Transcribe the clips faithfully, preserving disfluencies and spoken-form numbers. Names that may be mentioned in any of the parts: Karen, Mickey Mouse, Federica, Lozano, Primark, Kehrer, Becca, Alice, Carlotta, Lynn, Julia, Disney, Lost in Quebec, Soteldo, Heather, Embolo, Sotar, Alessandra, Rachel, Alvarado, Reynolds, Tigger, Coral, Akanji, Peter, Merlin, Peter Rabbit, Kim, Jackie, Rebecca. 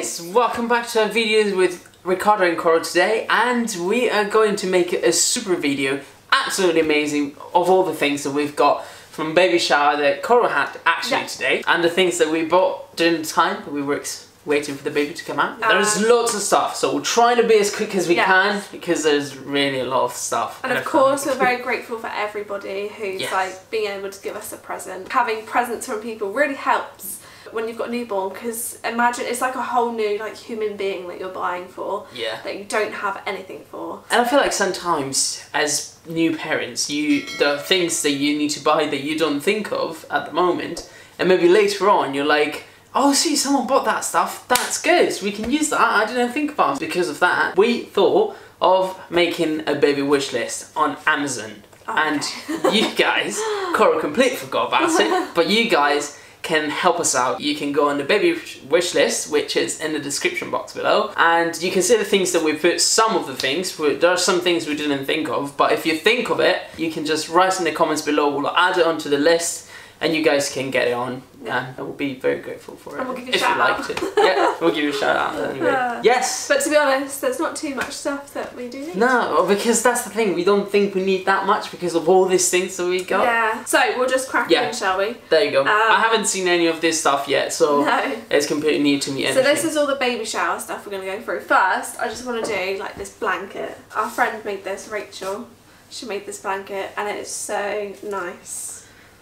guys, welcome back to our videos with Riccardo and Coral today, and we are going to make a super video, absolutely amazing, of all the things that we've got from baby shower that Coral had actually yeah. today, and the things that we bought during the time that we were waiting for the baby to come out. Uh, There's lots of stuff, so we'll try to be as quick as we yes. can, because there's really a lot of stuff. And, and of course we're very grateful for everybody who's yes. like being able to give us a present. Having presents from people really helps when you've got a newborn, because imagine it's like a whole new like human being that you're buying for, yeah, that you don't have anything for. And I feel like sometimes as new parents, you there are things that you need to buy that you don't think of at the moment, and maybe later on you're like, oh, see, someone bought that stuff, that's good, we can use that, I didn't think about it. Because of that, we thought of making a baby wish list on Amazon. Oh, and okay. you guys, Coral completely forgot about it, but you guys can help us out. You can go on the baby wish list, which is in the description box below, and you can see the things that we put. Some of the things, there are some things we didn't think of, but if you think of it, you can just write in the comments below, we'll add it onto the list, and you guys can get it on, yeah. and we'll be very grateful for it, and we'll give you if you liked it. Yeah, we'll give you a shout out anyway. Uh, yes! But to be honest, there's not too much stuff that we do need. No, because that's the thing, we don't think we need that much because of all these things that we got. Yeah, so we'll just crack yeah. in, shall we? There you go. Um, I haven't seen any of this stuff yet, so no. it's completely new to me. Anything. So this is all the baby shower stuff we're going to go through. First, I just want to do like this blanket. Our friend made this, Rachel. She made this blanket and it's so nice.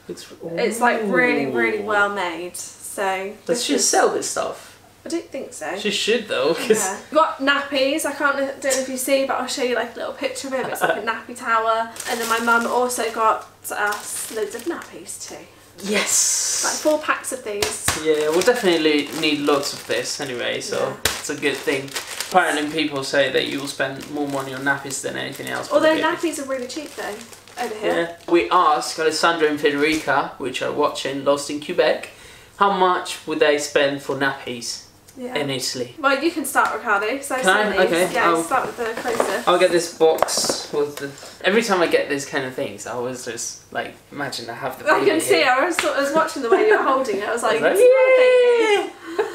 It's, it's like really, really well made. So does she just sell this stuff? I don't think so. She should though. Cause yeah. We've got nappies. I can't don't know if you see, but I'll show you like a little picture of it. It's like a nappy tower. And then my mum also got us loads of nappies too. Yes. Like four packs of these. Yeah, we'll definitely need lots of this anyway. So yeah. it's a good thing. Apparently, people say that you will spend more money on nappies than anything else. Although nappies are really cheap though. Over here. Yeah. We asked Alessandra and Federica, which are watching Lost in Quebec, how much would they spend for nappies yeah. in Italy? Well, you can start, Riccardo. So can I? These. Okay. Yeah, I'll start with the closest. I'll get this box with the... Every time I get these kind of things, I always just like imagine I have the baby. I can see. Here. I was, I was watching the way you were holding it. I was like, I was like yeah. A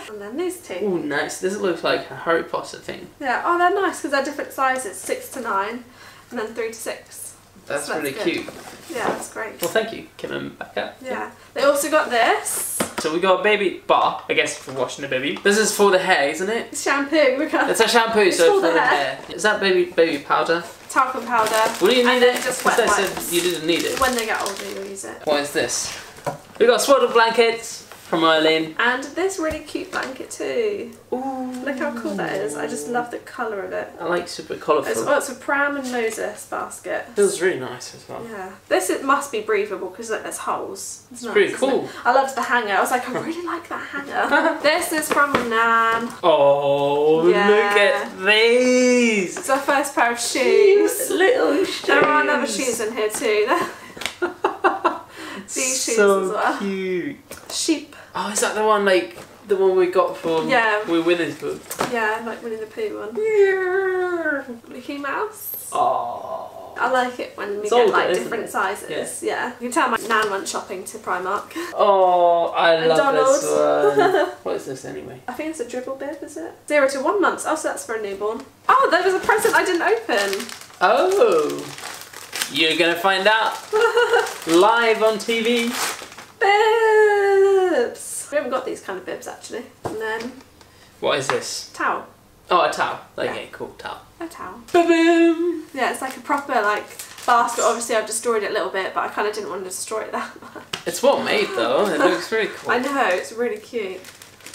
baby! And then these two. Oh, nice. This looks like a Harry Potter thing. Yeah. Oh, they're nice because they're different sizes, six to nine, and then three to six. That's, so that's really good. Cute. Yeah, that's great. Well, thank you, Kim and Becca. Yeah. yeah. They also got this. So we got a baby bar, I guess, for washing the baby. This is for the hair, isn't it? It's shampoo. Because it's a shampoo, it's so for, for the, the hair. hair. Is that baby baby powder? Talcum powder. Well, do you need it? Just wet wipes. You didn't need it. When they get older, you'll use it. What is this? We got swaddle blankets from Merlin. And this really cute blanket too. Ooh. Look how cool that is. I just love the colour of it. I like super colourful. It's, oh, it's a Pram and Moses basket. It feels really nice as well. Yeah. This it must be breathable because look, there's holes. It's, it's nice, pretty cool. It? I loved the hanger. I was like, I really like that hanger. This is from Nan. Oh, yeah. Look at these. It's our first pair of shoes. Cute little shoes. There are other shoes in here too. These so shoes as well. Cute. Sheep. Oh, is that the one like the one we got from yeah. we Winnie the Pooh? Yeah, like Winnie the Pooh one. Yeah. Mickey Mouse. Oh. I like it when we it's get older, like different it? sizes. Yeah. yeah. You can tell my nan went shopping to Primark. Oh, I and love Donald. this one. What is this anyway? I think it's a dribble bib, is it? Zero to one months. Oh, so that's for a newborn. Oh, there was a present I didn't open. Oh. You're gonna find out live on T V. Bibs. We haven't got these kind of bibs actually. And then what is this? Towel. Oh, a towel. Okay, yeah. cool towel. A towel. Ba-boom. Yeah, it's like a proper like basket. Obviously, I've destroyed it a little bit, but I kind of didn't want to destroy it that much. It's well made though. It looks really cool. I know. It's really cute.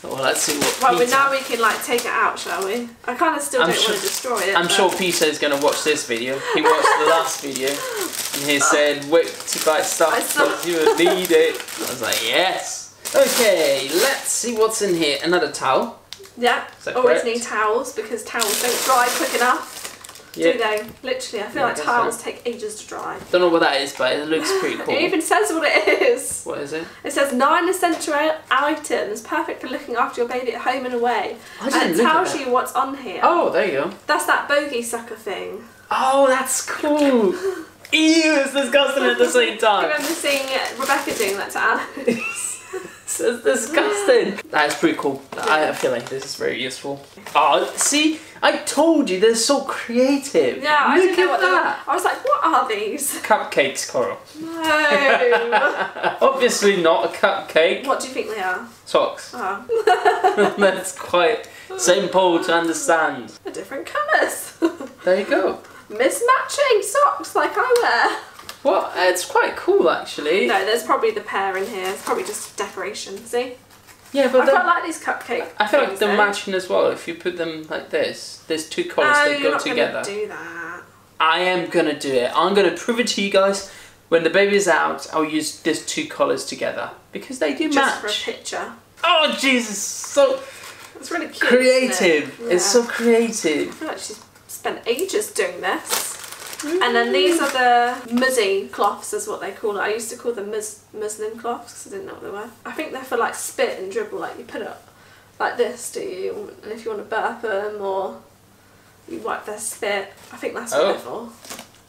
Well, let's see what well, Peter... Well, now we can, like, take it out, shall we? I kind of still I'm don't sure, want to destroy it. I'm but... sure Peter is going to watch this video. He watched the last video, and he oh. said, wait to buy stuff because you would need it. I was like, yes. Okay, let's see what's in here. Another towel. Yeah, always correct? need towels because towels don't dry quick enough, yeah. do they? Literally, I feel yeah, like I towels so. take ages to dry. Don't know what that is, but it looks pretty cool. It even says what it is. What is it? It says nine essential items perfect for looking after your baby at home and away. I didn't and it look tells at you what's on here. Oh, there you go. That's that bogey sucker thing. Oh, that's cool. Ew, it's disgusting at the same time. I remember seeing Rebecca doing that to Alice. It's, it's disgusting. That's pretty cool. I feel like this is very useful. Oh, see? I told you, they're so creative. Yeah, I didn't know what that. I was like, what are these? Cupcakes, Coral. No. Obviously not a cupcake. What do you think they are? Socks. Oh. That's quite simple to understand. They're different colours. There you go. Mismatching socks like I wear. Well, it's quite cool actually. No, there's probably the pear in here. It's probably just decoration, see? Yeah, but I quite like these cupcakes. I feel like they're matching as well. If you put them like this, there's two colours that go together. No, you're not gonna do that. I am gonna do it. I'm gonna prove it to you guys. When the baby's out, I'll use these two colours together because they do match. Just for a picture. Oh Jesus! So it's really cute. Creative. Isn't it? Yeah. It's so creative. I feel like she's spent ages doing this. Mm. And then these are the muzzy cloths is what they call it. I used to call them mus muslin cloths because I didn't know what they were. I think they're for like spit and dribble, like you put it like this, do you? And if you want to burp them or you wipe their spit, I think that's what oh. they're for.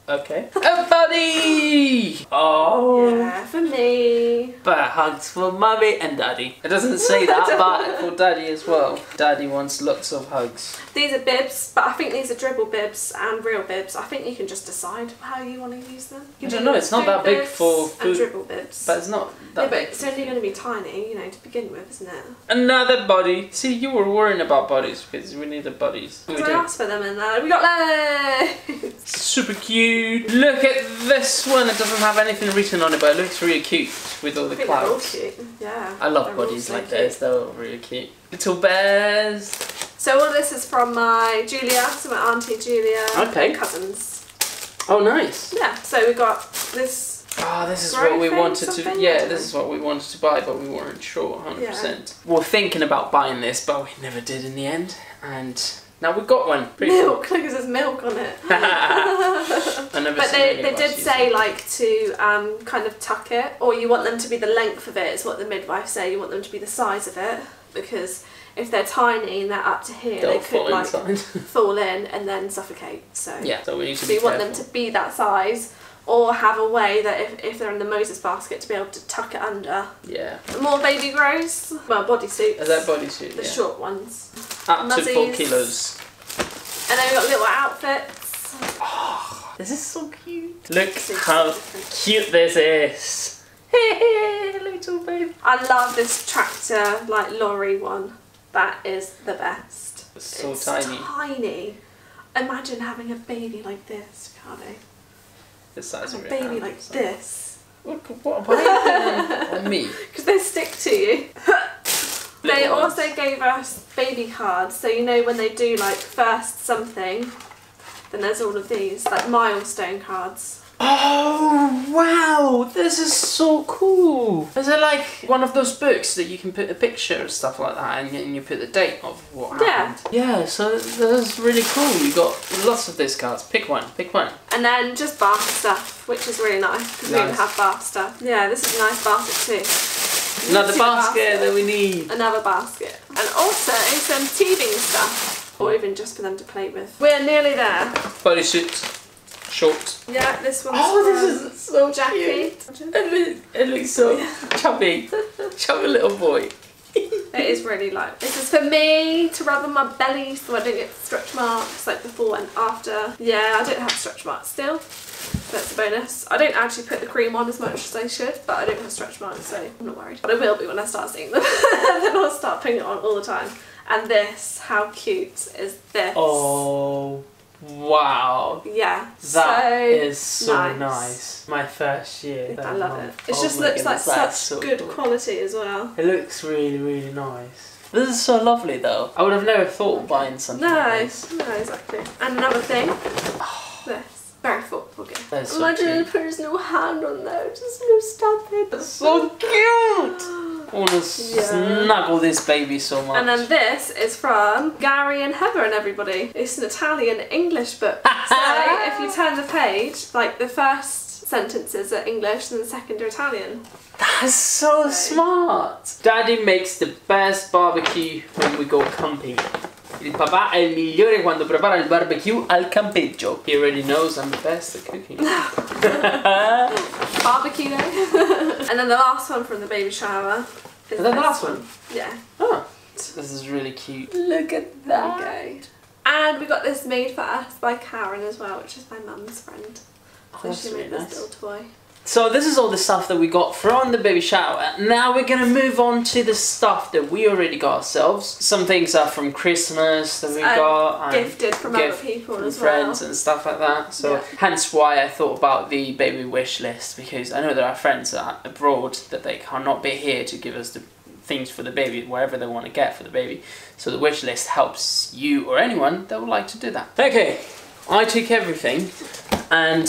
Okay. Oh buddy! Oh! Yeah, for me. Bear hugs for mummy and daddy. It doesn't say that, but for daddy as well. Daddy wants lots of hugs. These are bibs, but I think these are dribble bibs and real bibs. I think you can just decide how you want to use them. You I don't know, it's not that big for food. And dribble bibs. But it's not that yeah, but big. It's only going to be tiny, you know, to begin with, isn't it? Another body. See, you were worrying about bodies because we needed bodies. We I asked for them and uh, we got those! Super cute. Look at this one. It doesn't have anything written on it, but it looks really cute with all the clouds. They're all cute. Yeah. I love they're bodies so like cute. This. They're all really cute. Little bears. So all this is from my Julia, so my auntie Julia, okay. and cousins. Oh nice. Yeah, so we got this. Ah, oh, this is what we wanted to, yeah, this is what we wanted to buy, but we weren't sure one hundred percent. Yeah. We were thinking about buying this, but we never did in the end, and now we've got one. Pretty milk, cool. Look, there's milk on it. I never but they, they did say it. Like to um, kind of tuck it, or you want them to be the length of it, is what the midwife say, you want them to be the size of it, because if they're tiny and they're up to here, They'll they could fall like fall in and then suffocate. So yeah, so we need to so be you careful. Want them to be that size, or have a way that if, if they're in the Moses basket to be able to tuck it under. Yeah. More baby grows. Well, bodysuits. Is that bodysuit? The yeah. short ones. Up Muzzies. To four kilos. And then we got little outfits. Oh, this is so cute. Look how cute this is. Hey, little baby. I love this tractor, like lorry one. That is the best. It's so it's tiny. tiny. Imagine having a baby like this, can't they? The size of a baby hand, like so. This. Look, what about on me? Because they stick to you. They Little also ones. Gave us baby cards, so you know when they do like first something, then there's all of these like milestone cards. Oh wow, this is so cool. Is it like one of those books that you can put a picture and stuff like that and, and you put the date of what happened? Yeah. Yeah, so that's really cool. You got lots of these cards. Pick one, pick one. And then just bath stuff, which is really nice because nice. We don't have bath stuff. Yeah, this is a nice basket too. Another basket, basket that we need. Another basket. And also some teething stuff, or even just for them to play with. We're nearly there. Body suits. Shorts. Yeah, this one's Oh, this is so Jackie. Cute. It, look, it looks so yeah. chubby. Chubby little boy. It is really light. This is for me to rub on my belly so I don't get stretch marks like before and after. Yeah, I don't have stretch marks still. That's a bonus. I don't actually put the cream on as much as I should, but I don't have stretch marks, so I'm not worried. But I will be when I start seeing them. Then I'll start putting it on all the time. And this, how cute is this? Oh. Wow. Yeah. That so is so nice. nice. My first year. I love month. It. It oh just looks goodness, like such good quality as well. It looks really, really nice. This is so lovely though. I would have never thought of buying something no, like this. No, exactly. And another thing. Oh. This. Very thoughtful gift. That's so Imagine cute. He put his little hand on there. Just little stab it. That's so cute. I want to yeah. snuggle this baby so much. And then this is from Gary and Heather and everybody. It's an Italian-English book. So if you turn the page, like the first sentences are English and the second are Italian. That's so, so smart. Daddy makes the best barbecue when we go camping. Il papà è il migliore quando prepara il barbecue al campeggio. He already knows I'm the best at cooking. Barbecue day. And then the last one from the baby shower Is that the last one? one? Yeah. Oh, this is really cute. Look at that. There we go. And we got this made for us by Karen as well, which is my mum's friend. Oh, so she made really this nice. Little toy. So this is all the stuff that we got from the baby shower. Now we're going to move on to the stuff that we already got ourselves. Some things are from Christmas that we um, got. And gifted from gift other people from as friends well. and stuff like that. So yeah. Hence why I thought about the baby wish list, because I know there are friends that are abroad that they cannot be here to give us the things for the baby, wherever they want to get for the baby. So the wish list helps you or anyone that would like to do that. Okay, I took everything and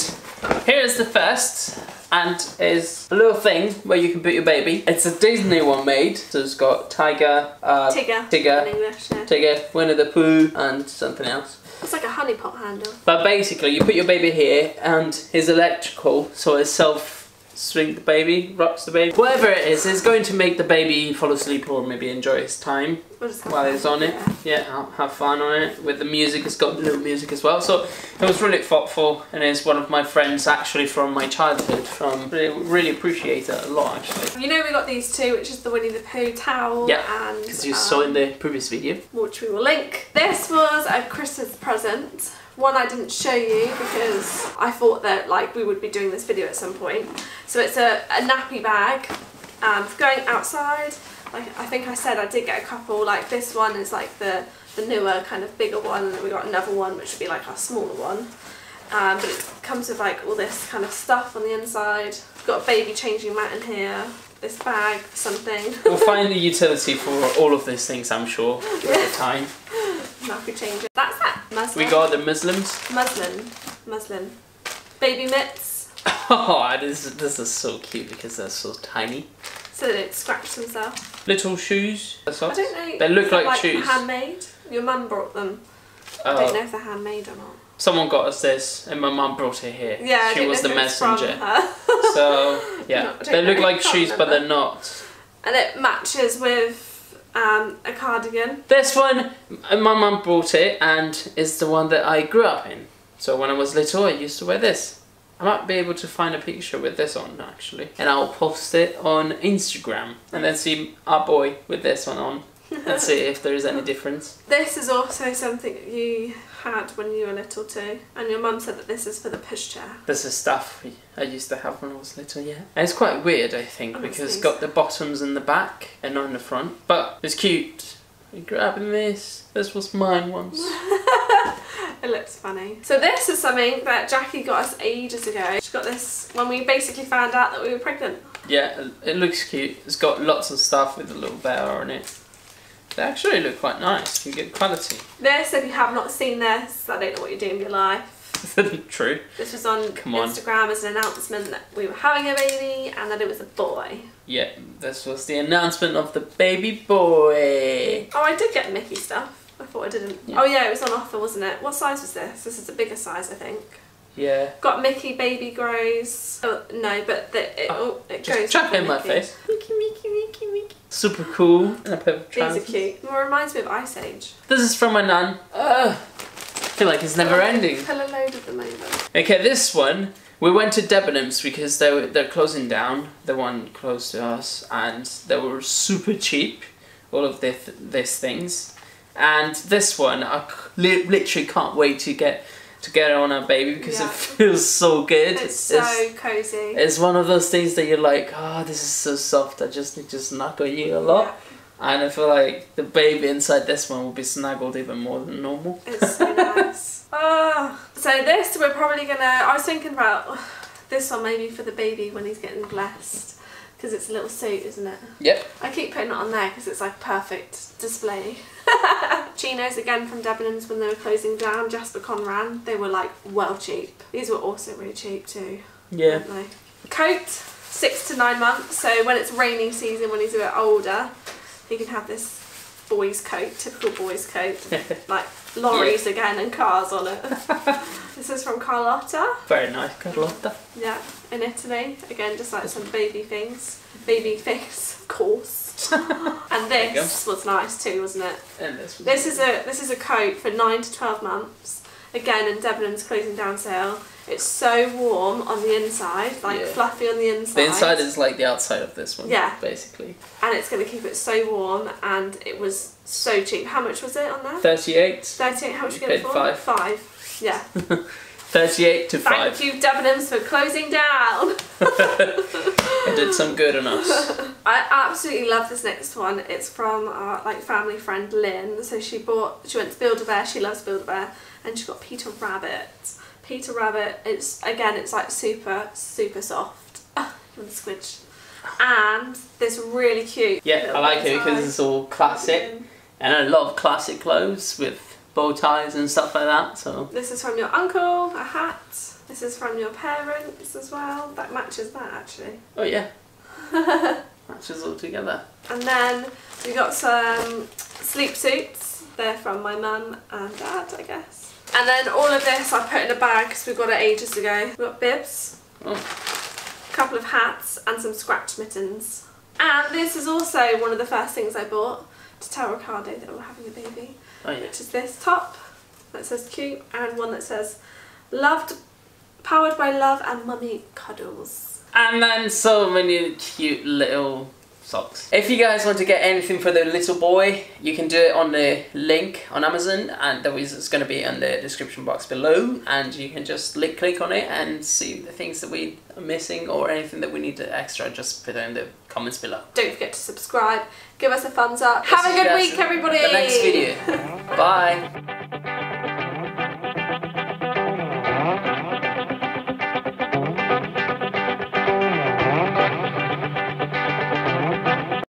here is the first. And is a little thing where you can put your baby. It's a Disney one made. So it's got Tiger, uh, Tigger, Tigger, in English, yeah. Tigger, Winnie the Pooh, and something else. It's like a honeypot handle. But basically, you put your baby here, and it's electrical, so it's self-swing the baby, rocks the baby. Whatever it is, it's going to make the baby fall asleep or maybe enjoy his time while it's on it. Yeah, yeah, have fun on it. With the music, it's got little music as well. So it was really thoughtful, and it's one of my friends actually from my childhood. From really, really appreciate it a lot actually. You know we got these two, which is the Winnie the Pooh towel. Yeah, because you um, saw in the previous video, which we will link. This was a Christmas present. One I didn't show you because I thought that like we would be doing this video at some point. So it's a, a nappy bag um, for going outside. Like I think I said I did get a couple, like this one is like the, the newer kind of bigger one, and then we got another one which would be like our smaller one. Um, but it comes with like all this kind of stuff on the inside. We've got a baby changing mat in here, this bag, something. We'll find the utility for all of these things I'm sure over yeah. time. Nappy changer. That's that. Muslin. We got the Muslims. Muslin. Muslin. Baby mitts. Oh, this, this is so cute because they're so tiny. So they don't scratch themselves. Little shoes. I don't know. They look like, like shoes. Handmade. Your mum brought them. Uh, I don't know if they're handmade or not. Someone got us this, and my mum brought it here. Yeah, she was the messenger. So yeah, no, they look know. like shoes, remember. but they're not. And it matches with um, a cardigan. This one, my mum brought it, and it's the one that I grew up in. So when I was little, I used to wear this. I might be able to find a picture with this on actually, and I'll post it on Instagram and then see our boy with this one on and see if there is any difference. This is also something you had when you were little too, and your mum said that this is for the pushchair. This is stuff I used to have when I was little, yeah. And it's quite weird I think, Honestly. because it's got the bottoms in the back and not in the front, but it's cute. I'm grabbing this. This was mine once. It looks funny. So this is something that Jackie got us ages ago. She got this when we basically found out that we were pregnant. Yeah, it looks cute. It's got lots of stuff with a little bear on it. They actually look quite nice. You get quality. This, if you have not seen this, I don't know what you're doing with your life. True. This was on, Come on Instagram as an announcement that we were having a baby and that it was a boy. Yeah, this was the announcement of the baby boy. Oh, I did get Mickey stuff. I thought I didn't. Yeah. Oh yeah, it was on offer, wasn't it? What size was this? This is a bigger size, I think. Yeah. Got Mickey Baby Grows. Oh, no, but the, it, oh, it just goes. Chuck it in my face. Mickey, Mickey, Mickey, Mickey. Super cool. And a pair of trousers. These are cute. Well, it reminds me of Ice Age. This is from my nan. Ugh. I feel like it's never oh, ending. I fell a load of them over. Okay, this one. We went to Debenhams because they were, they're closing down. The one close to us, and they were super cheap. All of their th these things. And this one, I li literally can't wait to get to get it on our baby because yeah. it feels so good. It's, it's so cozy. It's one of those things that you're like, oh, this is so soft. I just need to snuggle you a lot. Yeah. And I feel like the baby inside this one will be snuggled even more than normal. It's so nice. Oh. So this, we're probably gonna. I was thinking about this one maybe for the baby when he's getting blessed. Because it's a little suit, isn't it? Yep. I keep putting it on there because it's like perfect display. Chinos again from Debenhams when they were closing down. Jasper Conran, they were like well cheap. These were also really cheap too. Yeah. Weren't they? Coat, six to nine months. So when it's raining season, when he's a bit older, he can have this boy's coat, typical boy's coat, like lorries yeah. again and cars on it. This is from Carlotta. Very nice, Carlotta. Yeah, in Italy. Again, just like some baby things. Baby things, of course. And this was nice too, wasn't it? And this was this is a this is a coat for nine to twelve months. Again, in Debenhams closing down sale. It's so warm on the inside, like yeah. fluffy on the inside. The inside is like the outside of this one, yeah, basically. And it's going to keep it so warm, and it was so cheap. How much was it on there? thirty-eight. thirty-eight, how much did you get it for? Five. Five, yeah. thirty-eight to five. Thank you, Debenhams, for closing down. It did some good on us. I absolutely love this next one. It's from our like family friend Lynn. So she bought, she went to Build-A-Bear, she loves Build-A-Bear, and she got Peter Rabbit. Peter Rabbit, it's again, it's like super, super soft. Oh, squidge. And this really cute. Yeah, I like it because it's all classic. And I love classic clothes with bow ties and stuff like that. So this is from your uncle, a hat. This is from your parents as well. That matches that actually. Oh yeah. Matches all together. And then we got some sleep suits. They're from my mum and dad, I guess. And then all of this I put in a bag because we got it ages ago. We've got bibs, oh. a couple of hats and some scratch mittens. And this is also one of the first things I bought to tell Riccardo that we're having a baby. Oh, yeah. Which is this top that says cute and one that says loved, powered by love and mummy cuddles. And then so many cute little socks. If you guys want to get anything for the little boy, you can do it on the link on Amazon, and that is going to be in the description box below, and you can just click, click on it and see the things that we are missing or anything that we need extra. Just put it in the comments below. Don't forget to subscribe, give us a thumbs up. Have a good week everybody. The next video. Bye.